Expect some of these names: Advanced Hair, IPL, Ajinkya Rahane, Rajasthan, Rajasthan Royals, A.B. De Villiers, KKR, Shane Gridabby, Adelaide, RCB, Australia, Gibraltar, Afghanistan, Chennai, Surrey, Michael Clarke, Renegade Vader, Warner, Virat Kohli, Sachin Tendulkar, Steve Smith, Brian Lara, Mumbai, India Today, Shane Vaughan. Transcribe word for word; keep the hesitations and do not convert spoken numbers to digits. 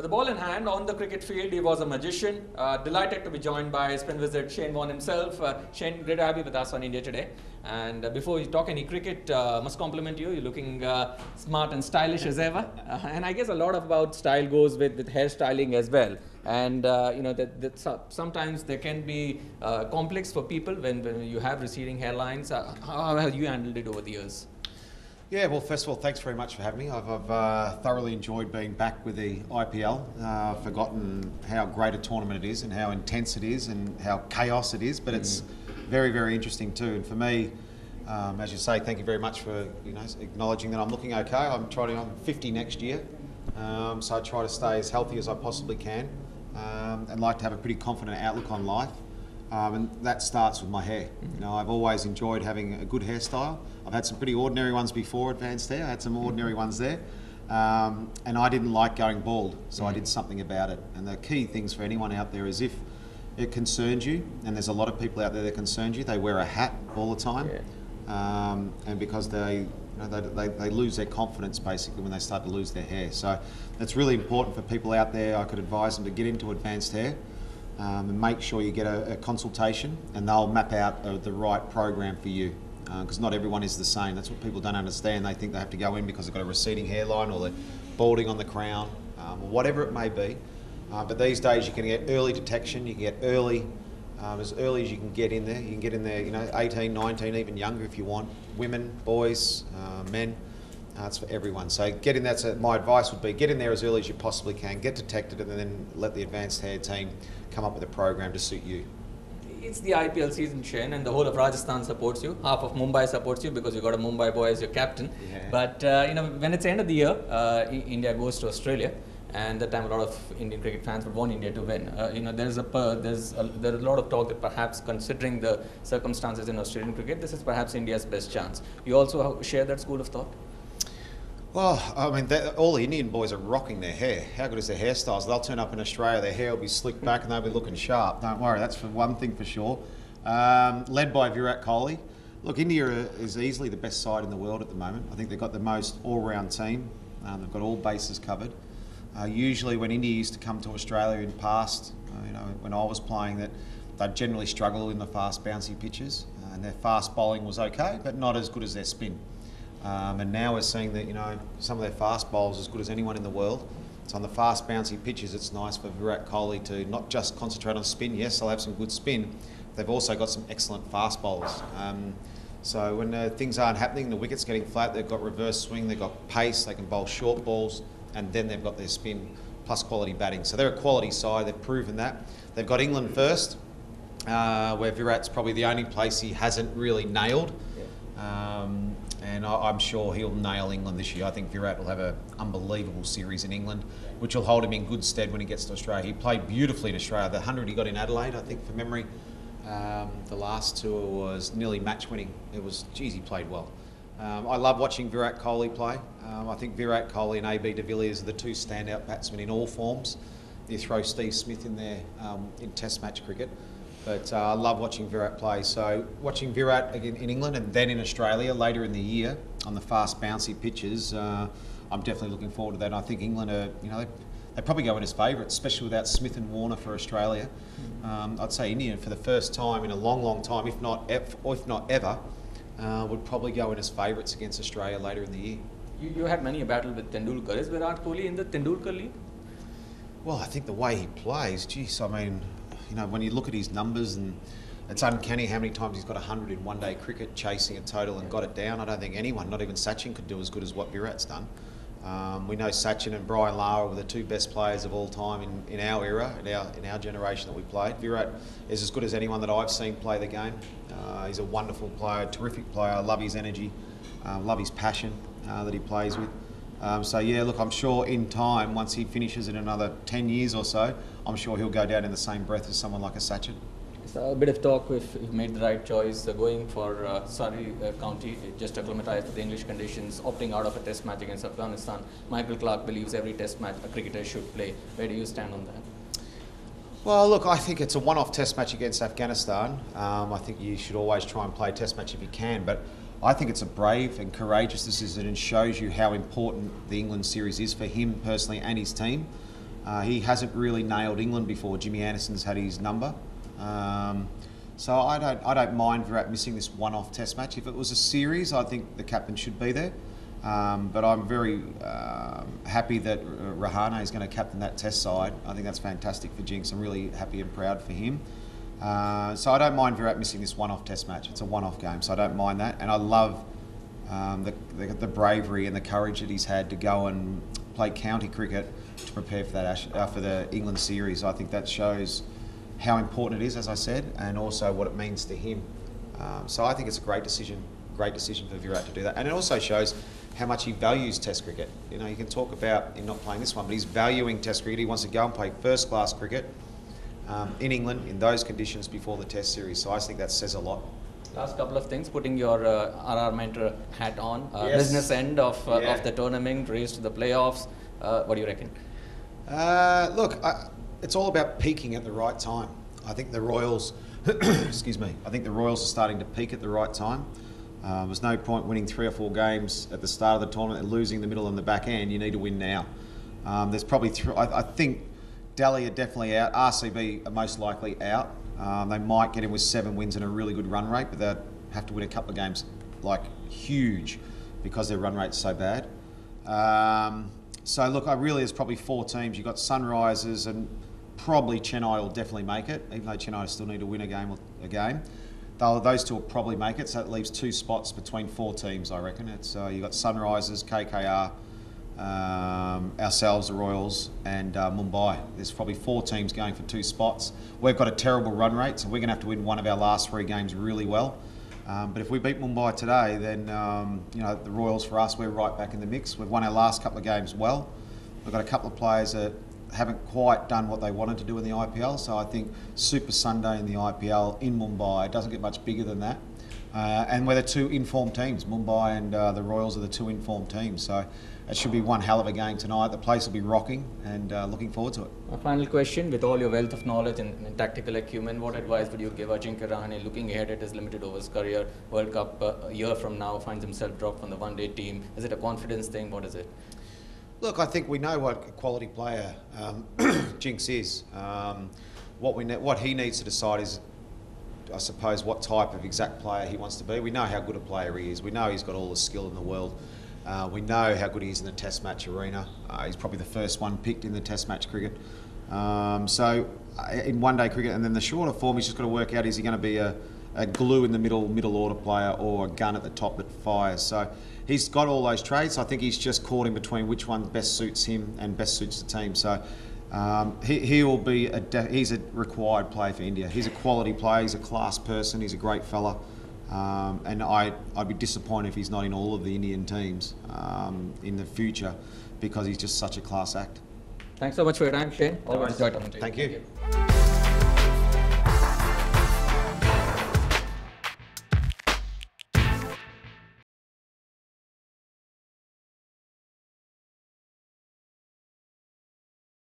With the ball in hand on the cricket field, he was a magician. Uh, delighted to be joined by spin wizard Shane Vaughan himself. Uh, Shane Gridabby with us on India Today. And uh, before we talk any cricket, uh, must compliment you. You're looking uh, smart and stylish as ever. Uh, and I guess a lot about style goes with, with hairstyling as well. And uh, you know that, that sometimes there can be uh, complex for people when, when you have receding hairlines. Uh, how have you handled it over the years? Yeah, well, first of all, thanks very much for having me. I've, I've uh, thoroughly enjoyed being back with the I P L. Uh, I've forgotten how great a tournament it is and how intense it is and how chaos it is, but mm. it's very, very interesting too. And for me, um, as you say, thank you very much for you know acknowledging that I'm looking okay. I'm trying. I'm fifty next year, um, so I try to stay as healthy as I possibly can. Um, and like to have a pretty confident outlook on life, um, and that starts with my hair. Mm-hmm. You know, I've always enjoyed having a good hairstyle. I've had some pretty ordinary ones before Advanced Hair. I had some ordinary mm-hmm. ones there, um, and I didn't like going bald, so mm-hmm. I did something about it. And the key things for anyone out there is if it concerns you, and there's a lot of people out there that concerns you, they wear a hat all the time, yeah. um, and because they. You know, they, they, they lose their confidence basically when they start to lose their hair. So that's really important for people out there. I could advise them to get into Advanced Hair um, and make sure you get a, a consultation, and they'll map out uh, the right program for you, because uh, not everyone is the same. That's what people don't understand. They think they have to go in because they've got a receding hairline or they're balding on the crown, um, or whatever it may be. Uh, but these days you can get early detection, you can get early Um, as early as you can get in there. You can get in there, you know, eighteen, nineteen, even younger if you want. Women, boys, uh, men, uh, it's for everyone. So get in there, so my advice would be get in there as early as you possibly can, get detected, and then let the Advanced Hair team come up with a program to suit you. It's the I P L season, Shane, and the whole of Rajasthan supports you. Half of Mumbai supports you because you've got a Mumbai boy as your captain. Yeah. But, uh, you know, when it's the end of the year, uh, India goes to Australia. And that time, a lot of Indian cricket fans would want India to win. Uh, you know, there's a there's a, there's a lot of talk that perhaps, considering the circumstances in Australian cricket, this is perhaps India's best chance. You also share that school of thought? Well, I mean, all the Indian boys are rocking their hair. How good is their hairstyles? They'll turn up in Australia, their hair will be slicked back, and they'll be looking sharp. Don't worry, that's for one thing for sure. Um, led by Virat Kohli. Look, India is easily the best side in the world at the moment. I think they've got the most all-round team. Um, they've got all bases covered. Uh, usually when India used to come to Australia in the past, uh, you know, when I was playing, that they'd generally struggle in the fast bouncy pitches, uh, and their fast bowling was okay, but not as good as their spin. Um, and now we're seeing that, you know, some of their fast bowls as good as anyone in the world. So on the fast bouncy pitches, it's nice for Virat Kohli to not just concentrate on spin. Yes, they'll have some good spin. They've also got some excellent fast bowlers. Um, so when uh, things aren't happening, the wicket's getting flat, they've got reverse swing, they've got pace, they can bowl short balls, and then they've got their spin plus quality batting. So they're a quality side, they've proven that. They've got England first, uh, where Virat's probably the only place he hasn't really nailed. Yeah. Um, and I, I'm sure he'll nail England this year. I think Virat will have an unbelievable series in England, which will hold him in good stead when he gets to Australia. He played beautifully in Australia. The hundred he got in Adelaide, I think, for memory, um, the last tour was nearly match winning. It was, geez, he played well. Um, I love watching Virat Kohli play. Um, I think Virat Kohli and A B De Villiers are the two standout batsmen in all forms. You throw Steve Smith in there um, in Test match cricket. But uh, I love watching Virat play. So watching Virat again in England and then in Australia later in the year on the fast bouncy pitches, uh, I'm definitely looking forward to that. And I think England are, you know, they, they probably go in as favourites, especially without Smith and Warner for Australia. Um, I'd say India, for the first time in a long, long time, if not, if not ever, Uh, would probably go in as favourites against Australia later in the year. You, you had many a battle with Tendulkar. Is Virat Kohli in the Tendulkar league? Well, I think the way he plays, geez, I mean, you know, when you look at his numbers, and it's uncanny how many times he's got a hundred in one-day cricket, chasing a total and got it down. I don't think anyone, not even Sachin, could do as good as what Virat's done. Um, we know Sachin and Brian Lara were the two best players of all time in, in our era, in our, in our generation that we played. Virat is as good as anyone that I've seen play the game. Uh, he's a wonderful player, terrific player. I love his energy, uh, love his passion uh, that he plays with. Um, so yeah, look, I'm sure in time, once he finishes in another ten years or so, I'm sure he'll go down in the same breath as someone like a Sachin. So a bit of talk if you made the right choice, uh, going for uh, Surrey uh, County, just acclimatized to the English conditions, opting out of a test match against Afghanistan. Michael Clarke believes every test match a cricketer should play. Where do you stand on that? Well, look, I think it's a one-off test match against Afghanistan. Um, I think you should always try and play a test match if you can, but I think it's a brave and courageous decision and shows you how important the England series is for him personally and his team. Uh, he hasn't really nailed England before. Jimmy Anderson's had his number. Um, so I don't, I don't mind Virat missing this one-off test match. If it was a series, I think the captain should be there. Um, but I'm very uh, happy that Rahane is going to captain that test side. I think that's fantastic for Jinx. I'm really happy and proud for him. Uh, so I don't mind Virat missing this one-off test match. It's a one-off game, so I don't mind that. And I love um, the, the, the bravery and the courage that he's had to go and play county cricket to prepare for that uh, for the England series. I think that shows how important it is, as I said, and also what it means to him. Um, so I think it's a great decision, great decision for Virat to do that. And it also shows how much he values Test cricket. You know, you can talk about him not playing this one, but he's valuing Test cricket. He wants to go and play first-class cricket um, in England in those conditions before the Test series. So I think that says a lot. Last couple of things, putting your uh, R R Mentor hat on, uh, yes. business end of, uh, yeah. of the tournament, race to the playoffs. Uh, what do you reckon? Uh, look, I, it's all about peaking at the right time. I think the Royals, excuse me, I think the Royals are starting to peak at the right time. Uh, there's no point winning three or four games at the start of the tournament and losing the middle and the back end. You need to win now. Um, there's probably, th I, I think Delhi are definitely out. R C B are most likely out. Um, they might get in with seven wins and a really good run rate, but they'd have to win a couple of games, like, huge, because their run rate's so bad. Um, so, look, I really, there's probably four teams. You've got Sunrisers and probably Chennai will definitely make it, even though Chennai still need to win a game. A game. They'll, those two will probably make it, so it leaves two spots between four teams, I reckon. It's uh, you've got Sunrisers, K K R, Um, ourselves, the Royals, and uh, Mumbai. There's probably four teams going for two spots. We've got a terrible run rate, so we're going to have to win one of our last three games really well. Um, but if we beat Mumbai today, then um, you know the Royals for us, we're right back in the mix. We've won our last couple of games well. We've got a couple of players that haven't quite done what they wanted to do in the I P L, so I think Super Sunday in the I P L in Mumbai, it doesn't get much bigger than that. Uh, and we're the two informed teams. Mumbai and uh, the Royals are the two informed teams. So it should be one hell of a game tonight. The place will be rocking, and uh, looking forward to it. A final question. With all your wealth of knowledge and, and tactical acumen, what advice would you give Ajinkya Rahane looking ahead at his limited overs career? World Cup uh, a year from now finds himself dropped from the one-day team. Is it a confidence thing? What is it? Look, I think we know what a quality player um, Jinx is. Um, what, we ne what he needs to decide is, I suppose, what type of exact player he wants to be. We know how good a player he is. We know he's got all the skill in the world. Uh, we know how good he is in the Test match arena. Uh, he's probably the first one picked in the Test match cricket. Um, so uh, in one-day cricket, and then the shorter form, he's just got to work out, is he going to be a, a glue in the middle, middle order player, or a gun at the top that fires? So he's got all those traits. I think he's just caught in between which one best suits him and best suits the team. So. Um, he, he will be a de he's a required player for India. He's a quality player, he's a class person, he's a great fella. Um, and I, I'd be disappointed if he's not in all of the Indian teams um, in the future, because he's just such a class act. Thanks so much for your time, Shane. Always enjoyed talking to you. Thank you.